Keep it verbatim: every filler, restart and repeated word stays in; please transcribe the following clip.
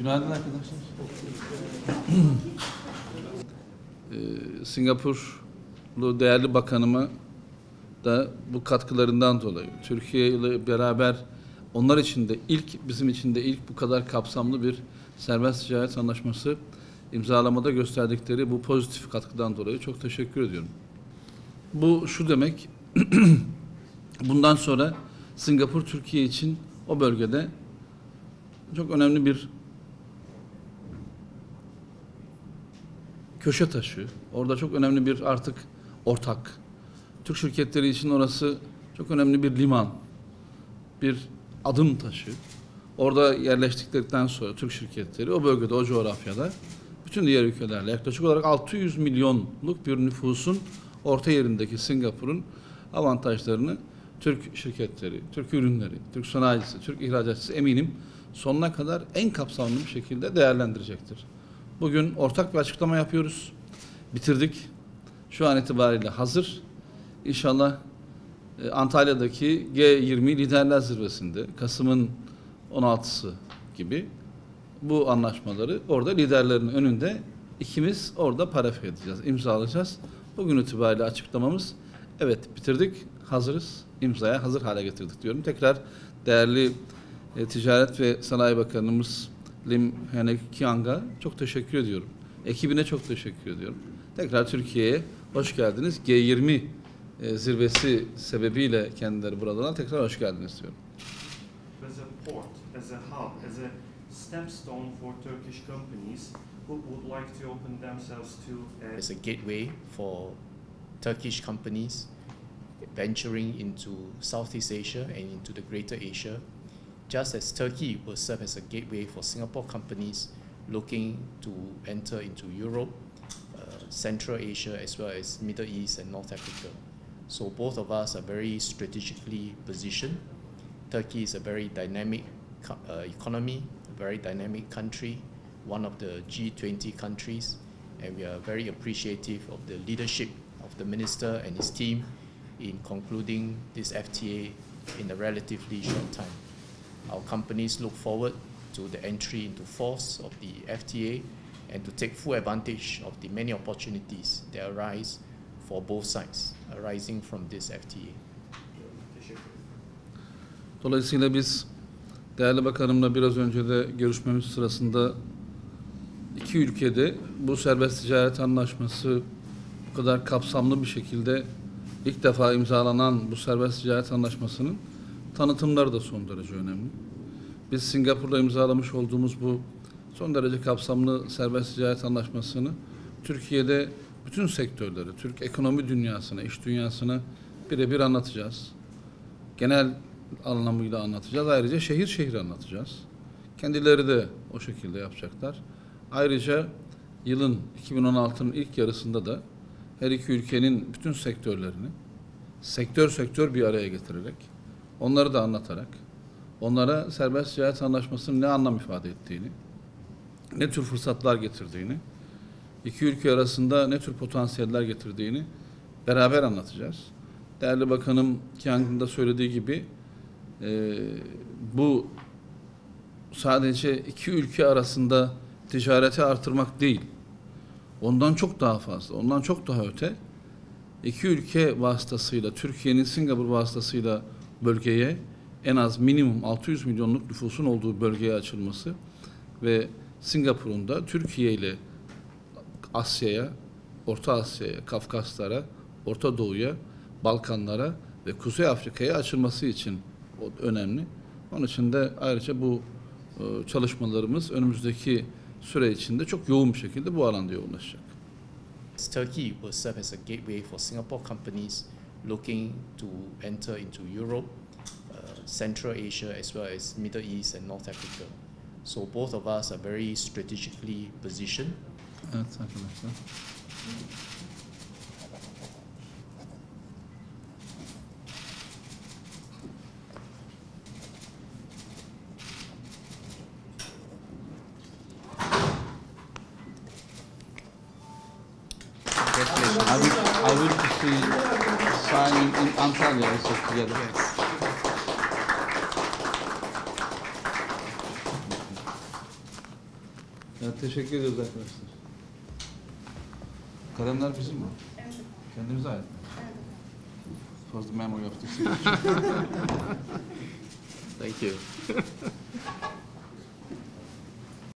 Günaydın arkadaşlar. ee, Singapurlu değerli bakanıma da bu katkılarından dolayı Türkiye ile beraber onlar için de ilk, bizim için de ilk bu kadar kapsamlı bir serbest ticaret anlaşması imzalamada gösterdikleri bu pozitif katkıdan dolayı çok teşekkür ediyorum. Bu şu demek, bundan sonra Singapur Türkiye için o bölgede çok önemli bir köşe taşı. Orada çok önemli bir artık ortak. Türk şirketleri için orası çok önemli bir liman, bir adım taşı. Orada yerleştikten sonra Türk şirketleri o bölgede, o coğrafyada bütün diğer ülkelerle yaklaşık olarak altı yüz milyonluk bir nüfusun orta yerindeki Singapur'un avantajlarını Türk şirketleri, Türk ürünleri, Türk sanayicisi, Türk ihracatçısı eminim sonuna kadar en kapsamlı bir şekilde değerlendirecektir. Bugün ortak bir açıklama yapıyoruz. Bitirdik. Şu an itibariyle hazır. İnşallah Antalya'daki G yirmi Liderler Zirvesi'nde Kasım'ın on altısı gibi bu anlaşmaları orada liderlerin önünde ikimiz orada paraf edeceğiz, imzalayacağız. Bugün itibariyle açıklamamız evet bitirdik, hazırız, imzaya hazır hale getirdik diyorum. Tekrar değerli e, Ticaret ve Sanayi Bakanımız Lim Hng Kiang'a çok teşekkür ediyorum. Ekibine çok teşekkür ediyorum. Tekrar Türkiye'ye hoş geldiniz. G yirmi e, zirvesi sebebiyle kendileri buradan tekrar hoş geldiniz diyorum. As a port, as a hub, as a stepstone for Turkish companies who would like to open themselves to a as a gateway for Turkish companies venturing into Southeast Asia and into the Greater Asia, just as Turkey will serve as a gateway for Singapore companies looking to enter into Europe, uh, Central Asia, as well as Middle East and North Africa. So both of us are very strategically positioned. Turkey is a very dynamic uh, economy, a very dynamic country, one of the G twenty countries, and we are very appreciative of the leadership of the minister and his team in concluding this F T A in a relatively short time. Our companies look forward to the entry into force of the F T A and to take full advantage of the many opportunities that arise for both sides arising from this F T A. Dolayısıyla biz değerli bakanımla biraz önce de görüşmemiz sırasında iki ülkede bu serbest ticaret anlaşması bu kadar kapsamlı bir şekilde ilk defa imzalanan bu serbest ticaret anlaşmasının tanıtımları da son derece önemli. Biz Singapur'da imzalamış olduğumuz bu son derece kapsamlı serbest ticaret anlaşmasını Türkiye'de bütün sektörleri, Türk ekonomi dünyasına, iş dünyasına birebir anlatacağız. Genel anlamıyla anlatacağız. Ayrıca şehir şehir anlatacağız. Kendileri de o şekilde yapacaklar. Ayrıca yılın iki bin on altının ilk yarısında da her iki ülkenin bütün sektörlerini sektör sektör bir araya getirerek, onları da anlatarak, onlara serbest ticaret anlaşmasının ne anlam ifade ettiğini, ne tür fırsatlar getirdiğini, iki ülke arasında ne tür potansiyeller getirdiğini beraber anlatacağız. Değerli Bakanım Kiang'ın da söylediği gibi Ee, bu sadece iki ülke arasında ticareti artırmak değil, ondan çok daha fazla, ondan çok daha öte, iki ülke vasıtasıyla, Türkiye'nin Singapur vasıtasıyla bölgeye en az minimum altı yüz milyonluk nüfusun olduğu bölgeye açılması ve Singapur'un da Türkiye ile Asya'ya, Orta Asya'ya, Kafkaslara, Orta Doğu'ya, Balkanlara ve Kuzey Afrika'ya açılması için o önemli. Onun için de ayrıca bu çalışmalarımız önümüzdeki süre içinde çok yoğun bir şekilde bu alanda yoğunlaşacak. Turkey will serve as a gateway for Singapore companies looking to enter into Europe, uh, Central Asia, as well as Middle East and North Africa. So both of us are very strategically positioned. Evet arkadaşlar. I would, I would see signing in Antalya also together. Yes. Ya, teşekkür ediyoruz arkadaşlar. Kalemler bizim mi? Evet. Kendimize ait mi? Evet. For the memory of this. Thank you.